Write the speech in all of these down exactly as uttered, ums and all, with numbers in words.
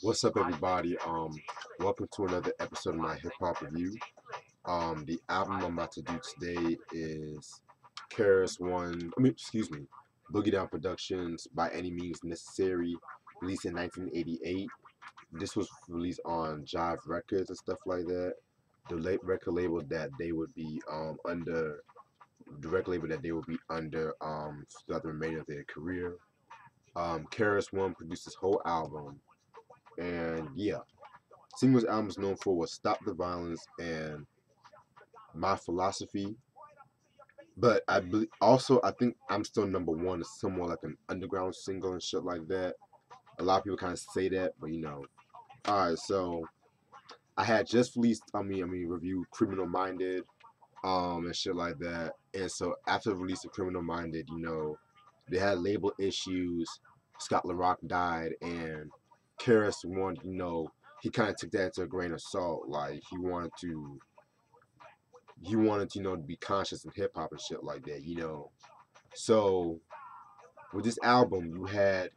What's up, everybody? Um, welcome to another episode of my hip hop review. Um, the album I'm about to do today is K R S-One. I mean, excuse me, Boogie Down Productions, By Any Means Necessary, released in nineteen eighty-eight. This was released on Jive Records and stuff like that. The late record label that they would be um under, the record label that they would be under um throughout the remainder of their career. Um, K R S-One produced this whole album, and yeah, singles album is known for was Stop the Violence and My Philosophy. But I be- also I think I'm Still Number One is somewhat like an underground single and shit like that. A lot of people kind of say that, but you know. All right, so I had just released, I mean, I mean, reviewed Criminal Minded, um, and shit like that. And so after the release of Criminal Minded, you know, they had label issues. Scott LaRock died, and K R S-One, you know, he kind of took that to a grain of salt. Like he wanted to, he wanted to, you know, to be conscious in hip hop and shit like that, you know. So with this album, you had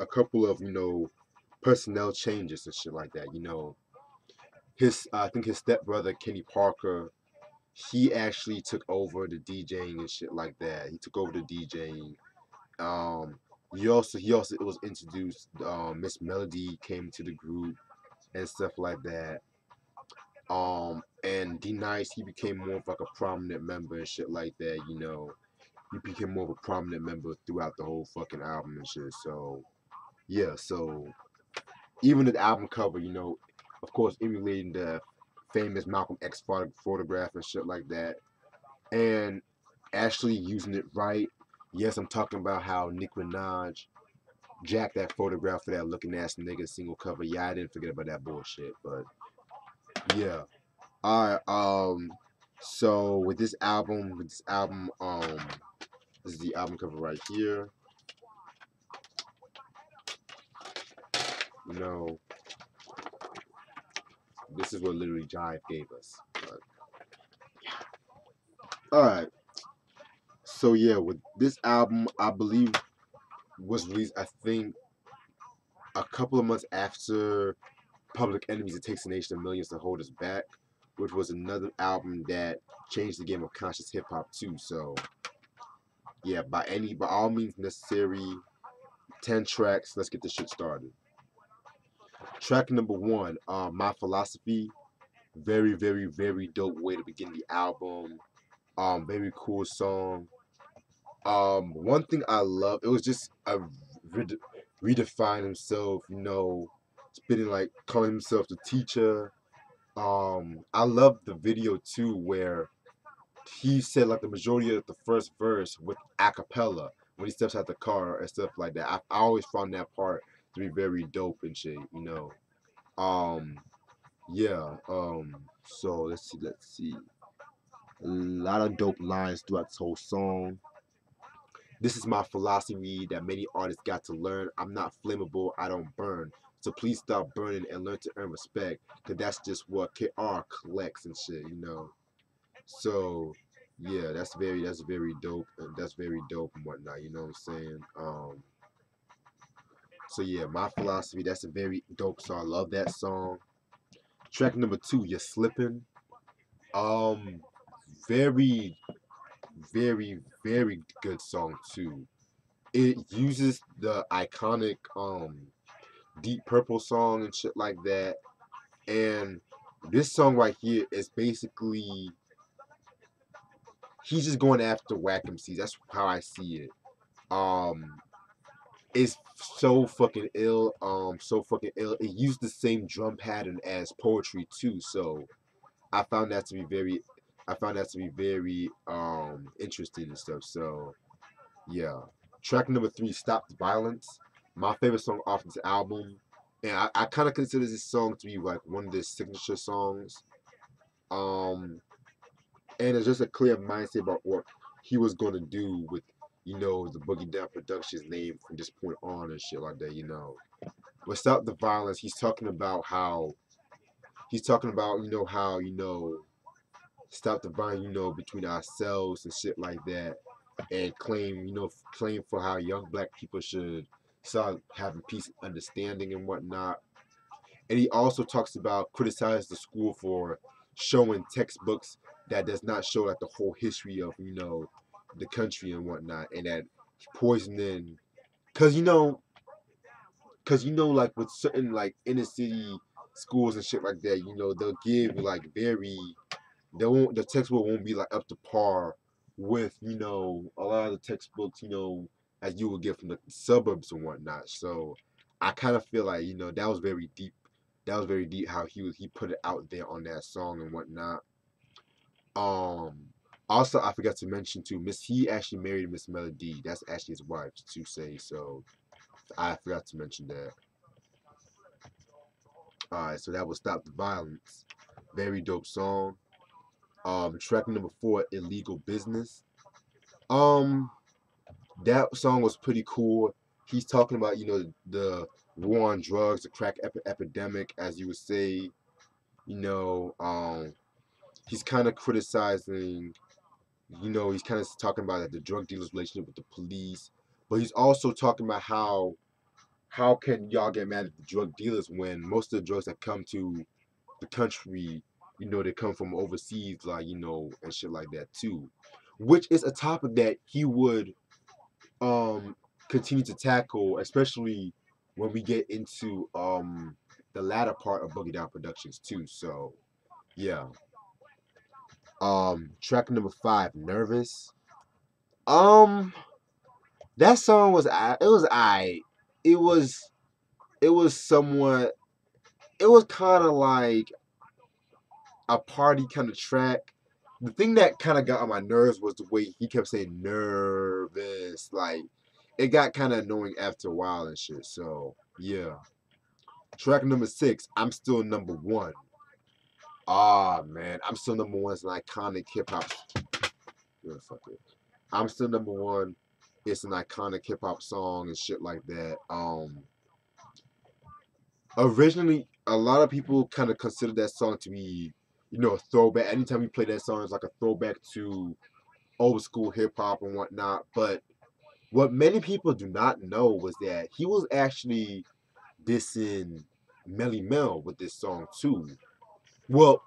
a couple of, you know, personnel changes and shit like that, you know. His, uh, I think his stepbrother, Kenny Parker, he actually took over the DJing and shit like that. He took over the DJing. Um, he also, he also it was introduced, um, Miss Melody came to the group and stuff like that. Um, and D Nice, he became more of like a prominent member and shit like that, you know. He became more of a prominent member throughout the whole fucking album and shit. So, yeah, so even the album cover, you know, of course, emulating the famous Malcolm X photograph and shit like that. And actually using it right. Yes, I'm talking about how Nick Renage jacked that photograph for that looking ass nigga single cover. Yeah, I didn't forget about that bullshit, but yeah. Alright, um, so with this album, with this album, um, this is the album cover right here. You know, this is what literally Jive gave us. But, yeah. Alright. So yeah, with this album, I believe was released, I think, a couple of months after Public Enemy's It Takes a Nation of Millions to Hold Us Back, which was another album that changed the game of conscious hip hop too. So yeah, by any by all means necessary, ten tracks. Let's get this shit started. Track number one, uh, My Philosophy. Very, very, very dope way to begin the album. Um, very cool song. Um, one thing I love, it was just a re- redefine himself, you know, spitting like calling himself the teacher. Um, I love the video too, where he said like the majority of the first verse with a cappella when he steps out the car and stuff like that. I, I always found that part to be very dope and shit, you know. Um, yeah. Um, so let's see, let's see. A lot of dope lines throughout this whole song. This is my philosophy that many artists got to learn. I'm not flammable, I don't burn. So please stop burning and learn to earn respect, cause that's just what K R collects and shit, you know. So yeah, that's very, that's very dope, and that's very dope and whatnot. You know what I'm saying? Um. So yeah, My Philosophy. That's a very dope song. I love that song. Track number two, You're Slippin'. Um, very, very, very good song too. It uses the iconic um Deep Purple song and shit like that. And this song right here is basically he's just going after whack M Cs. That's how I see it. Um, it's so fucking ill. Um, so fucking ill. It used the same drum pattern as Poetry too. So I found that to be very, I found that to be very um interesting and stuff. So yeah, track number three, Stop the Violence. My favorite song off this album, and I, I kind of consider this song to be like one of their signature songs. Um, and it's just a clear mindset about what he was going to do with, you know, the Boogie Down Productions name from this point on and shit like that, you know. But Stop the Violence, he's talking about how, he's talking about, you know, how, you know, stop the violence, you know, between ourselves and shit like that, and claim, you know, claim for how young black people should start having peace and understanding and whatnot. And he also talks about criticizes the school for showing textbooks that does not show like the whole history of, you know, the country and whatnot, and that poisoning, cause you know, cause you know, like with certain like inner city schools and shit like that, you know, they'll give like very, they won't, the textbook won't be like up to par with, you know, a lot of the textbooks, you know, as you would get from the suburbs and whatnot. So I kind of feel like, you know, that was very deep. That was very deep how he was, he put it out there on that song and whatnot. Um, also, I forgot to mention too, Miss he actually married Miss Melody. That's actually his wife, to say. So I forgot to mention that. Alright, so that was Stop the Violence. Very dope song. Um, track number four, Illegal Business. Um, that song was pretty cool. He's talking about, you know, the war on drugs, the crack ep epidemic, as you would say. You know, um, he's kind of criticizing, you know, he's kind of talking about like, the drug dealers' relationship with the police. But he's also talking about how, how can y'all get mad at the drug dealers when most of the drugs that come to the country, you know, they come from overseas, like, you know, and shit like that too. Which is a topic that he would, um... continue to tackle, especially when we get into um the latter part of Boogie Down Productions too. So yeah. Um track number five, Nervous. Um that song was I it was I it was it was somewhat it was kinda like a party kind of track. The thing that kinda got on my nerves was the way he kept saying nervous, like it got kind of annoying after a while and shit, so yeah. Track number six, I'm Still Number One. Ah, man, I'm Still Number One is an iconic hip-hop... I'm Still Number One, it's an iconic hip-hop song and shit like that. Um, originally, a lot of people kind of considered that song to be, you know, a throwback. Anytime you play that song, it's like a throwback to old-school hip-hop and whatnot, but what many people do not know was that he was actually dissing Melly Mel with this song too. Well,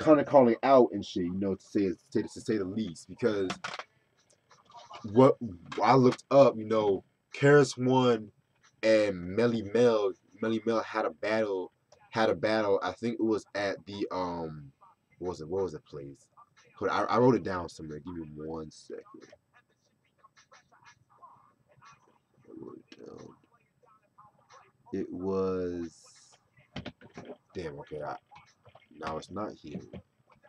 kind of calling out and shit, you know, to say to say the least. Because what I looked up, you know, K R S-One and Melly Mel, Melly Mel had a battle, had a battle. I think it was at the um, what was it? What was the place? I I wrote it down somewhere. Give me one second. It was damn okay. I, now it's not here.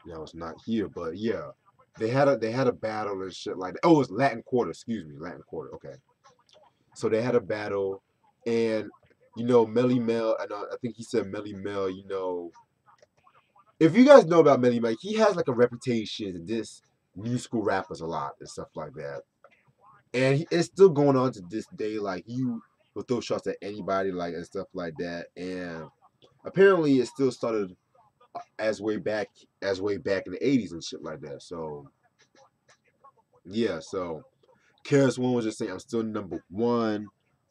Now it's not here. But yeah, they had a they had a battle and shit like that. Oh, it's Latin Quarter. Excuse me, Latin Quarter. Okay. So they had a battle, and you know Melly Mel. And I think he said Melly Mel. You know, if you guys know about Melly Mel, he has like a reputation to diss new school rappers a lot and stuff like that. And he, it's still going on to this day. Like you. Will throw shots at anybody, like and stuff like that, and apparently it still started as way back as way back in the eighties and shit like that. So yeah, so K R S-One was just saying I'm still number one.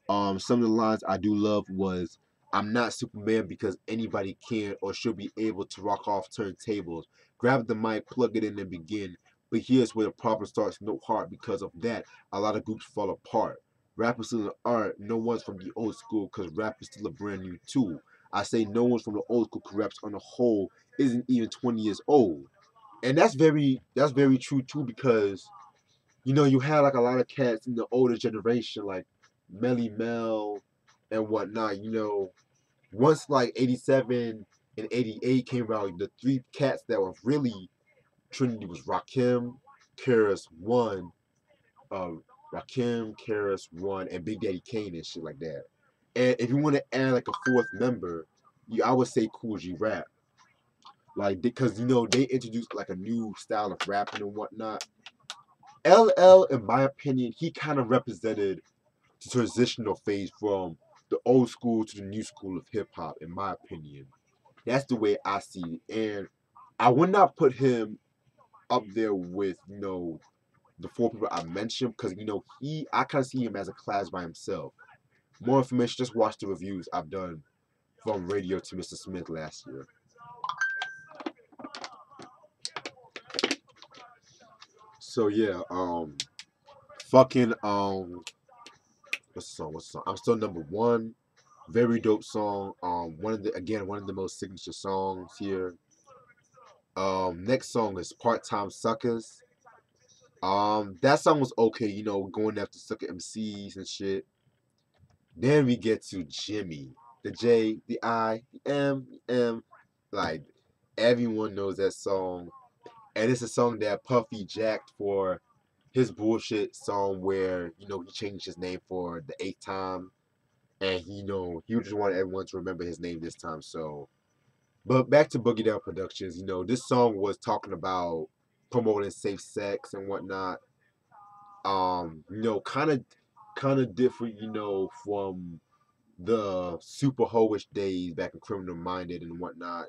Um, some of the lines I do love was I'm not Superman because anybody can or should be able to rock off turntables, grab the mic, plug it in, and begin. But here's where the problem starts. No heart because of that. A lot of groups fall apart. Rap is still an art, no one's from the old school because rap is still a brand new tool. I say no one's from the old school because rap's on the whole isn't even twenty years old. And that's very that's very true too because, you know, you had like a lot of cats in the older generation like Melly Mel and whatnot, you know. Once like eighty-seven and eighty-eight came out, the three cats that were really trendy was Rakim, K R S-One, uh, Rakim, K R S-One, and Big Daddy Kane and shit like that. And if you want to add like a fourth member, you I would say Kool G Rap, like because you know they introduced like a new style of rapping and whatnot. L L, in my opinion, he kind of represented the transitional phase from the old school to the new school of hip hop. In my opinion, that's the way I see it, and I would not put him up there with you know. The four people I mentioned, because, you know, he I kind of see him as a class by himself. More information, just watch the reviews I've done from Radio to Mister Smith last year. So yeah, um, fucking um, what's the song? What's the song? I'm Still Number One. Very dope song. Um, one of the again one of the most signature songs here. Um, next song is Part-Time Suckers. Um, that song was okay, you know, going after Sucker M Cs and shit. Then we get to Jimmy, the J, the I, the M, the M. Like everyone knows that song, and it's a song that Puffy jacked for his bullshit song where you know he changed his name for the eighth time, and you know he just wanted everyone to remember his name this time. So, but back to Boogie Down Productions, you know this song was talking about promoting safe sex and whatnot. Um, you know, kind of. kind of different, you know, from the super hoish days back in Criminal Minded and whatnot.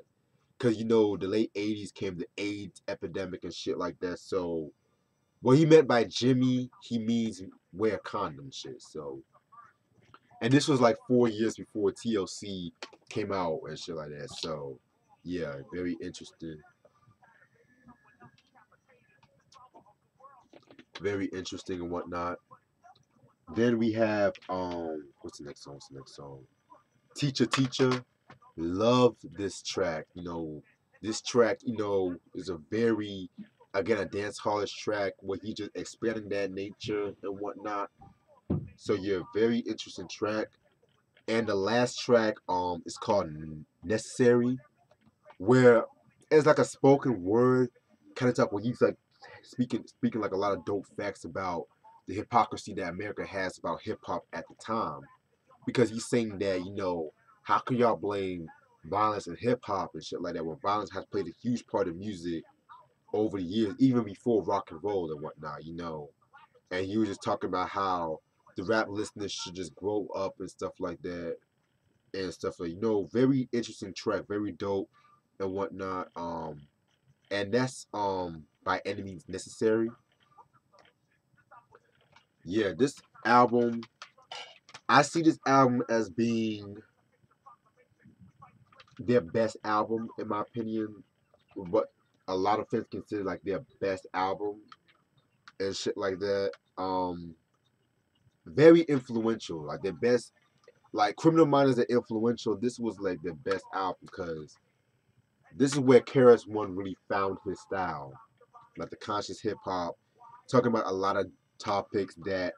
Because, you know, the late eighties came the AIDS epidemic and shit like that. So, what he meant by Jimmy, he means wear condom shit. So, and this was like four years before T L C came out and shit like that. So, yeah, very interesting. Very interesting and whatnot. Then we have, um, what's the next song? What's the next song? Teacher, Teacher. Love this track. You know, this track, you know, is a very, again, a dance hallish track where he just expanding that nature and whatnot. So, yeah, very interesting track. And the last track, um, is called Necessary, where it's like a spoken word kind of talk where he's like speaking, speaking like a lot of dope facts about the hypocrisy that America has about hip-hop at the time, because he's saying that, you know, how can y'all blame violence and hip-hop and shit like that when violence has played a huge part of music over the years, even before rock and roll and whatnot, you know. And he was just talking about how the rap listeners should just grow up and stuff like that and stuff like, you know, very interesting track, very dope and whatnot. Um, and that's um By Any Means Necessary. Yeah, this album, I see this album as being their best album, in my opinion. What a lot of fans consider like their best album and shit like that. Um, very influential, like their best, like Criminal Minds are influential. This was like their best album because this is where K R S One really found his style, like the conscious hip hop, talking about a lot of topics that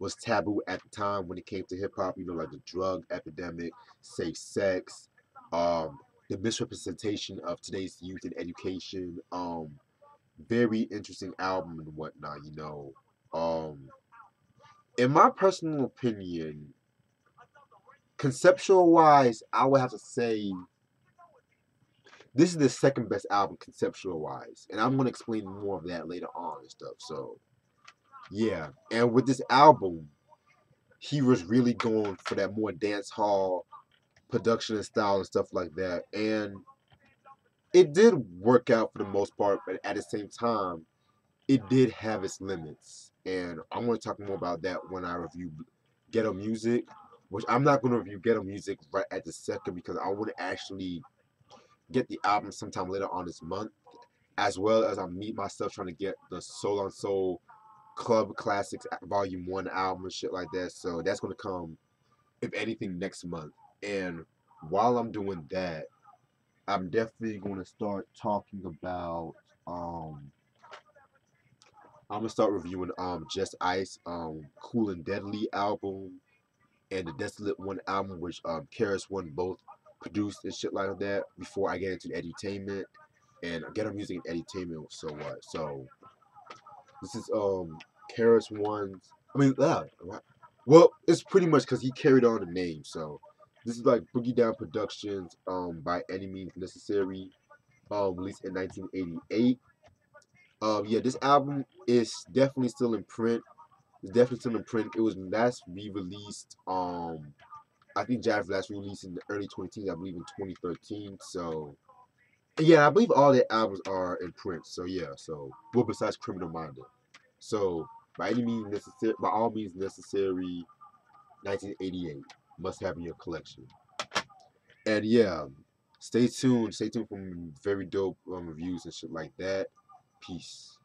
was taboo at the time when it came to hip-hop, you know, like the drug epidemic, safe sex, um, the misrepresentation of today's youth in education. Um, very interesting album and whatnot, you know. Um, in my personal opinion, conceptual-wise, I would have to say this is the second best album conceptual-wise, and I'm going to explain more of that later on and stuff, so yeah, and with this album, he was really going for that more dance hall production and style and stuff like that. And it did work out for the most part, but at the same time, it did have its limits. And I'm going to talk more about that when I review Ghetto Music, which I'm not going to review Ghetto Music right at the second because I want to actually get the album sometime later on this month, as well as I meet myself trying to get the Soul on Soul Club Classics Volume one album and shit like that. So that's going to come, if anything, next month. And while I'm doing that, I'm definitely going to start talking about, um, I'm going to start reviewing um, Just Ice, um, Cool and Deadly album, and the Desolate One album, which um, K R S One both produced and shit like that, before I get into edutainment. And I get on music and edutainment, so what? Uh, so this is um K R S One's. I mean, uh, well, it's pretty much because he carried on the name. So this is like Boogie Down Productions, um, By Any Means Necessary, um, released in nineteen eighty-eight. Um, yeah, this album is definitely still in print. It's definitely still in print. It was last re-released. Um, I think Jive last released in the early twenty-teens, I believe, in twenty thirteen. So yeah, I believe all the albums are in print. So yeah, so well, besides Criminal Minded. So By Any Means Necessary, By All Means Necessary, nineteen eighty-eight, must have in your collection. And yeah, stay tuned. Stay tuned for very dope um, reviews and shit like that. Peace.